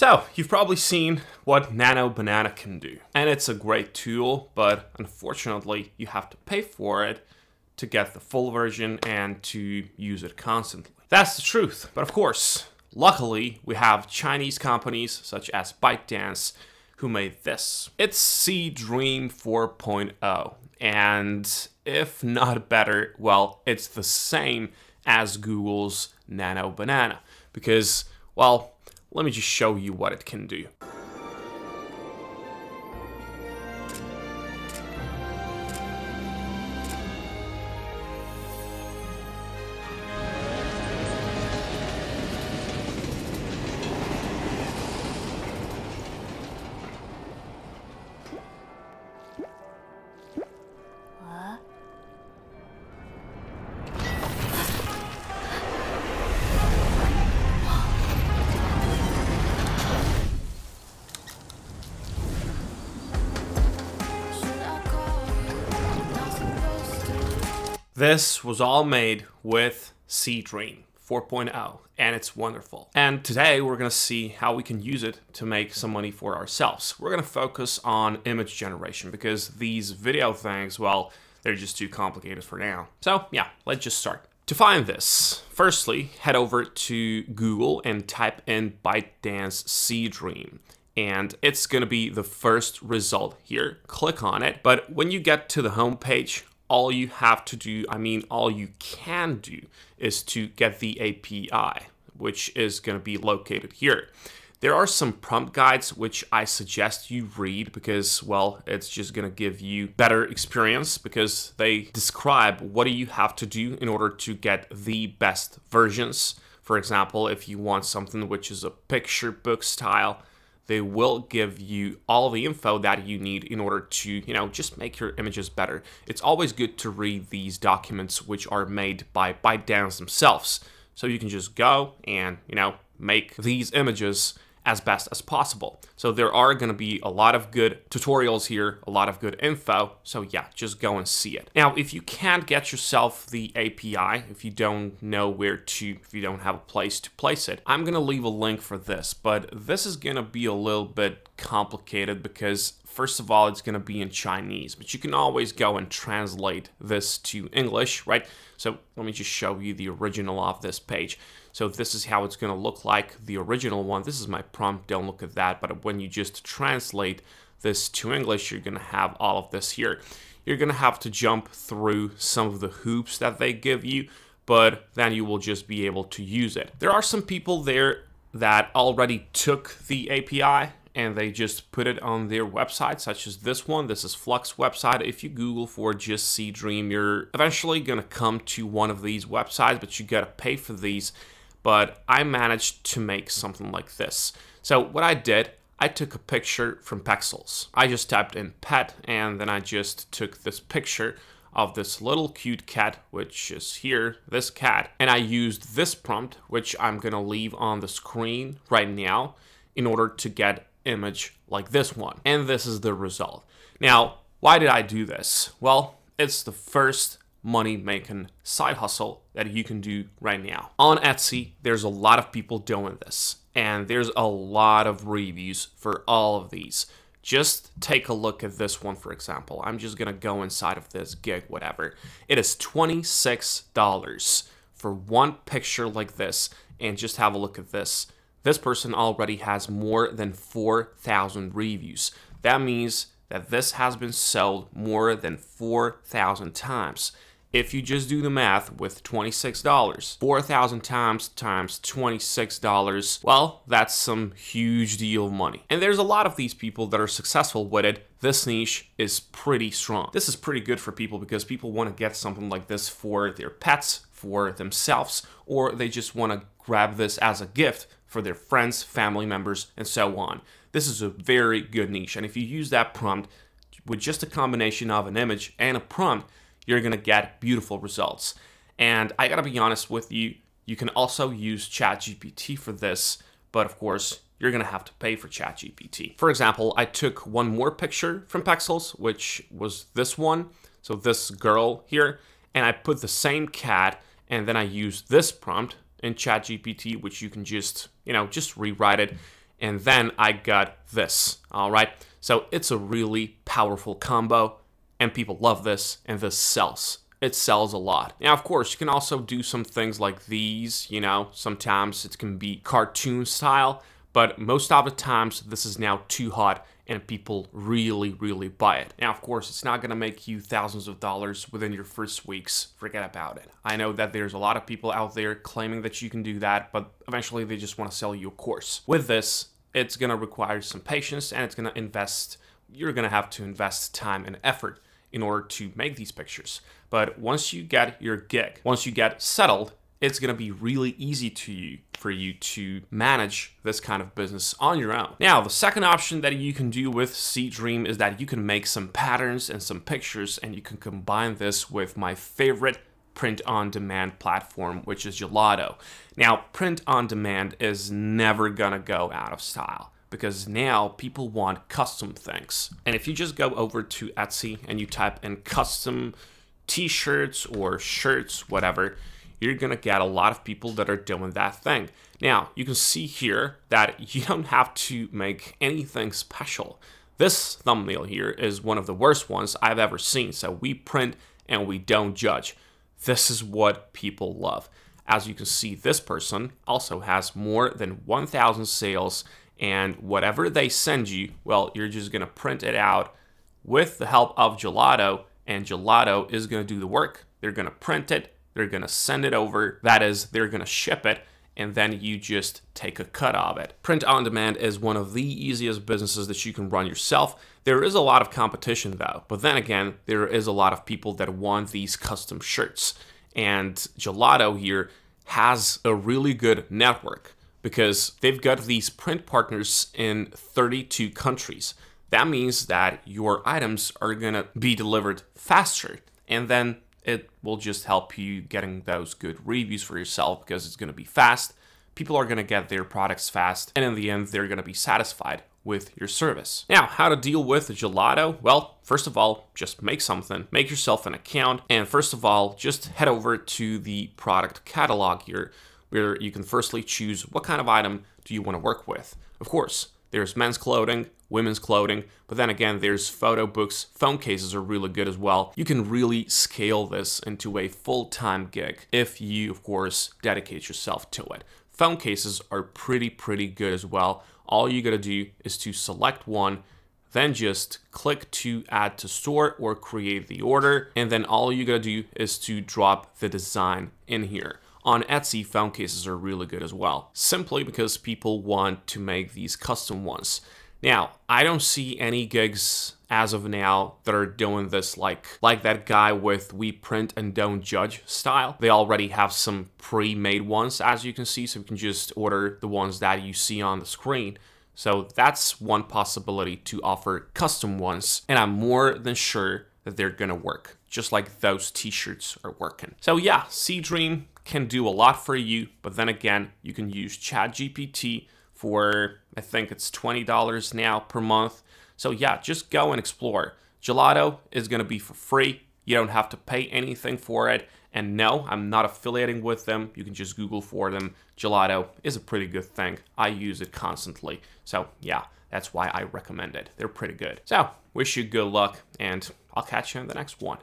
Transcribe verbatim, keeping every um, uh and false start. So you've probably seen what Nano Banana can do, and it's a great tool, but unfortunately you have to pay for it to get the full version and to use it constantly. That's the truth, but of course, luckily we have Chinese companies such as ByteDance who made this. It's Seedream four point oh, and if not better, well, it's the same as Google's Nano Banana, because, well, let me just show you what it can do. This was all made with Seedream four point oh, and it's wonderful. And today we're gonna see how we can use it to make some money for ourselves. We're gonna focus on image generation because these video things, well, they're just too complicated for now. So yeah, let's just start. To find this, firstly, head over to Google and type in ByteDance Seedream. And it's gonna be the first result here. Click on it, but when you get to the homepage, all you have to do, I mean, all you can do is to get the A P I, which is going to be located here. There are some prompt guides, which I suggest you read because, well, it's just going to give you better experience because they describe what do you have to do in order to get the best versions. For example, if you want something which is a picture book style, they will give you all the info that you need in order to, you know, just make your images better. It's always good to read these documents which are made by ByteDance themselves. So you can just go and, you know, make these images as best as possible. So there are going to be a lot of good tutorials here, a lot of good info. So yeah, just go and see it. Now, if you can't get yourself the A P I, if you don't know where to, if you don't have a place to place it, I'm going to leave a link for this, but this is going to be a little bit complicated because first of all, it's going to be in Chinese, but you can always go and translate this to English, right? So let me just show you the original of this page. So this is how it's going to look like, the original one. This is my prompt, don't look at that. But when you just translate this to English, you're going to have all of this here. You're going to have to jump through some of the hoops that they give you, but then you will just be able to use it. There are some people there that already took the A P I and they just put it on their website, such as this one. This is Flux website. If you Google for just Seedream, you're eventually going to come to one of these websites, but you got to pay for these. But I managed to make something like this. So what I did, I took a picture from Pexels. I just typed in pet, and then I just took this picture of this little cute cat, which is here, this cat. And I used this prompt, which I'm going to leave on the screen right now, in order to get image like this one. And this is the result. Now, why did I do this? Well, it's the first money-making side hustle that you can do right now. On Etsy, there's a lot of people doing this, and there's a lot of reviews for all of these. Just take a look at this one, for example. I'm just gonna go inside of this gig, whatever. It is twenty-six dollars for one picture like this, and just have a look at this. This person already has more than four thousand reviews. That means that this has been sold more than four thousand times. If you just do the math with twenty-six dollars, four thousand times times twenty-six dollars, well, that's some huge deal of money. And there's a lot of these people that are successful with it. This niche is pretty strong. This is pretty good for people because people want to get something like this for their pets, for themselves, or they just want to grab this as a gift for their friends, family members, and so on. This is a very good niche. And if you use that prompt with just a combination of an image and a prompt, you're gonna get beautiful results. And I gotta be honest with you, you can also use ChatGPT for this, but of course, you're gonna have to pay for ChatGPT. For example, I took one more picture from Pexels, which was this one, so this girl here, and I put the same cat, and then I used this prompt in ChatGPT, which you can just, you know, just rewrite it, and then I got this. All right, so it's a really powerful combo, and people love this, and this sells. It sells a lot. Now, of course, you can also do some things like these, you know, sometimes it can be cartoon style, but most of the times this is now too hot and people really, really buy it. Now, of course, it's not gonna make you thousands of dollars within your first weeks. Forget about it. I know that there's a lot of people out there claiming that you can do that, but eventually they just wanna sell you a course. With this, it's gonna require some patience and it's gonna invest, you're gonna have to invest time and effort in order to make these pictures. But once you get your gig, once you get settled, it's gonna be really easy to you for you to manage this kind of business on your own. Now, the second option that you can do with Seedream is that you can make some patterns and some pictures, and you can combine this with my favorite print-on-demand platform, which is Gelato. Now, print-on-demand is never gonna go out of style, because now people want custom things. And if you just go over to Etsy and you type in custom t-shirts or shirts, whatever, you're gonna get a lot of people that are doing that thing. Now, you can see here that you don't have to make anything special. This thumbnail here is one of the worst ones I've ever seen. So we print and we don't judge. This is what people love. As you can see, this person also has more than one thousand sales, and whatever they send you, well, you're just gonna print it out with the help of Gelato, and Gelato is gonna do the work. They're gonna print it, they're gonna send it over, that is, they're gonna ship it, and then you just take a cut of it. Print on demand is one of the easiest businesses that you can run yourself. There is a lot of competition though, but then again, there is a lot of people that want these custom shirts. And Gelato here has a really good network because they've got these print partners in thirty-two countries. That means that your items are gonna be delivered faster, and then it will just help you getting those good reviews for yourself because it's going to be fast. People are going to get their products fast, and in the end, they're going to be satisfied with your service. Now, how to deal with Gelato? Well, first of all, just make something, make yourself an account. And first of all, just head over to the product catalog here, where you can firstly choose what kind of item do you want to work with. Of course, there's men's clothing, women's clothing, but then again, there's photo books. Phone cases are really good as well. You can really scale this into a full-time gig if you, of course, dedicate yourself to it. Phone cases are pretty, pretty good as well. All you gotta do is to select one, then just click to add to store or create the order, and then all you gotta do is to drop the design in here. On Etsy, phone cases are really good as well, simply because people want to make these custom ones. Now, I don't see any gigs as of now that are doing this like, like that guy with we print and don't judge style. They already have some pre-made ones, as you can see, so you can just order the ones that you see on the screen. So that's one possibility to offer custom ones, and I'm more than sure that they're gonna work, just like those t-shirts are working. So yeah, Seedream can do a lot for you, but then again, you can use ChatGPT for, I think it's twenty dollars now per month. So yeah, just go and explore. Gelato is gonna be for free. You don't have to pay anything for it. And no, I'm not affiliating with them. You can just Google for them. Gelato is a pretty good thing. I use it constantly. So yeah, that's why I recommend it. They're pretty good. So wish you good luck, and I'll catch you in the next one.